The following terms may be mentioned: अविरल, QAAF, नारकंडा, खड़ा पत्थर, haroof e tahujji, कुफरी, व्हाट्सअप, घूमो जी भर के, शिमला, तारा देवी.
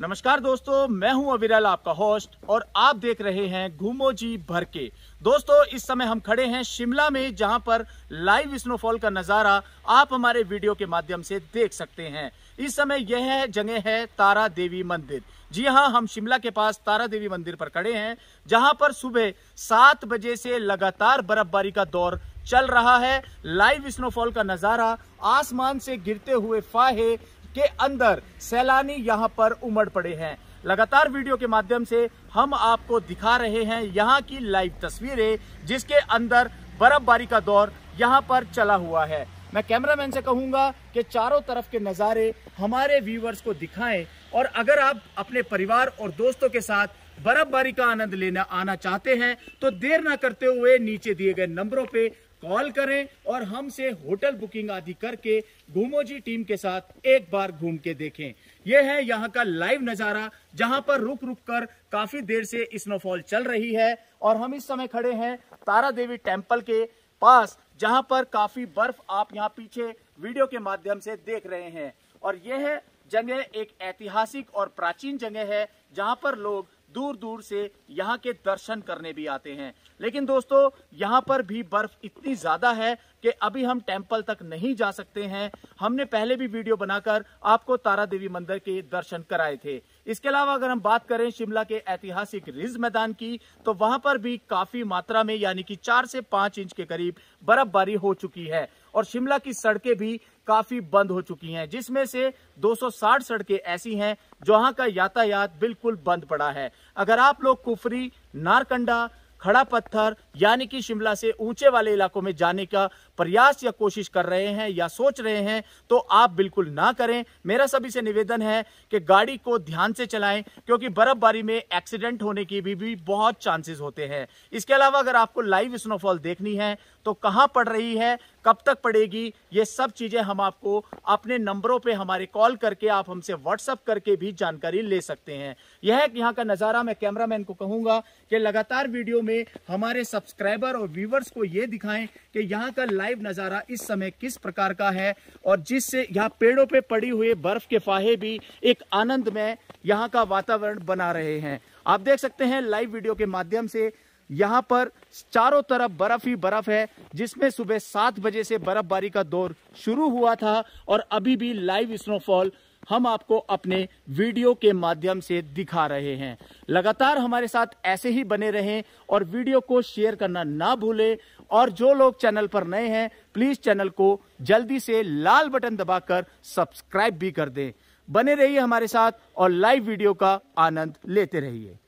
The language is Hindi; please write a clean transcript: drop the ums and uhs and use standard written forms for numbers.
नमस्कार दोस्तों, मैं हूं अविरल, आपका होस्ट, और आप देख रहे हैं घूमो जी भर के। दोस्तों, इस समय हम खड़े हैं शिमला में, जहां पर लाइव स्नोफॉल का नज़ारा आप हमारे वीडियो के माध्यम से देख सकते हैं। इस समय यह जगह है तारा देवी मंदिर। जी हां, हम शिमला के पास तारा देवी मंदिर पर खड़े हैं, जहां पर सुबह 7 बजे से लगातार बर्फबारी का दौर चल रहा है। लाइव स्नोफॉल का नज़ारा, आसमान से गिरते हुए फाहे के अंदर सैलानी यहाँ पर उमड़ पड़े हैं। लगातार वीडियो के माध्यम से हम आपको दिखा रहे हैं यहाँ की लाइव तस्वीरें, जिसके अंदर बर्फबारी का दौर यहाँ पर चला हुआ है। मैं कैमरामैन से कहूँगा कि चारों तरफ के नज़ारे हमारे व्यूवर्स को दिखाएं, और अगर आप अपने परिवार और दोस्तों के साथ बर्फबारी का आनंद लेना आना चाहते हैं तो देर ना करते हुए नीचे दिए गए नंबरों पर कॉल करें और हमसे होटल बुकिंग आदि करके घूमो जी टीम के साथ एक बार घूम के देखें। यह है यहाँ का लाइव नज़ारा, जहाँ पर रुक रुक कर काफ़ी देर से स्नोफॉल चल रही है, और हम इस समय खड़े हैं तारा देवी टेम्पल के पास, जहाँ पर काफ़ी बर्फ आप यहाँ पीछे वीडियो के माध्यम से देख रहे हैं। और यह जगह एक ऐतिहासिक और प्राचीन जगह है, जहाँ पर लोग दूर दूर से यहाँ के दर्शन करने भी आते हैं। लेकिन दोस्तों, यहाँ पर भी बर्फ इतनी ज़्यादा है कि अभी हम टेम्पल तक नहीं जा सकते हैं। हमने पहले भी वीडियो बनाकर आपको तारा देवी मंदिर के दर्शन कराए थे। इसके अलावा अगर हम बात करें शिमला के ऐतिहासिक रिज मैदान की, तो वहाँ पर भी काफ़ी मात्रा में, यानी कि 4 से 5 इंच के करीब बर्फबारी हो चुकी है, और शिमला की सड़कें भी काफ़ी बंद हो चुकी हैं, जिसमें से 260 सड़कें ऐसी हैं जहां का यातायात बिल्कुल बंद पड़ा है। अगर आप लोग कुफरी, नारकंडा, खड़ा पत्थर, यानी कि शिमला से ऊंचे वाले इलाकों में जाने का प्रयास या कोशिश कर रहे हैं या सोच रहे हैं, तो आप बिल्कुल ना करें। मेरा सभी से निवेदन है कि गाड़ी को ध्यान से चलाएं, क्योंकि बर्फबारी में एक्सीडेंट होने की भी बहुत चांसेस होते हैं। इसके अलावा अगर आपको लाइव स्नोफॉल देखनी है तो कहाँ पड़ रही है, कब तक पड़ेगी, ये सब चीज़ें हम आपको अपने नंबरों पे हमारे कॉल करके, आप हमसे व्हाट्सअप करके भी जानकारी ले सकते हैं। यह है यहाँ का नज़ारा। मैं कैमरामैन को कहूँगा कि लगातार वीडियो में हमारे सब्सक्राइबर और व्यूवर्स को ये दिखाएं कि यहाँ का लाइव नज़ारा इस समय किस प्रकार का है, और जिससे यहाँ पेड़ों पे पड़ी हुई बर्फ के फाहे भी एक आनंद में यहाँ का वातावरण बना रहे हैं। आप देख सकते हैं लाइव वीडियो के माध्यम से यहाँ पर चारों तरफ बर्फ ही बर्फ है, जिसमें सुबह 7 बजे से बर्फबारी का दौर शुरू हुआ था, और अभी भी लाइव स्नोफॉल हम आपको अपने वीडियो के माध्यम से दिखा रहे हैं। लगातार हमारे साथ ऐसे ही बने रहें और वीडियो को शेयर करना ना भूलें, और जो लोग चैनल पर नए हैं प्लीज चैनल को जल्दी से लाल बटन दबाकर सब्सक्राइब भी कर दें। बने रहिए हमारे साथ और लाइव वीडियो का आनंद लेते रहिए।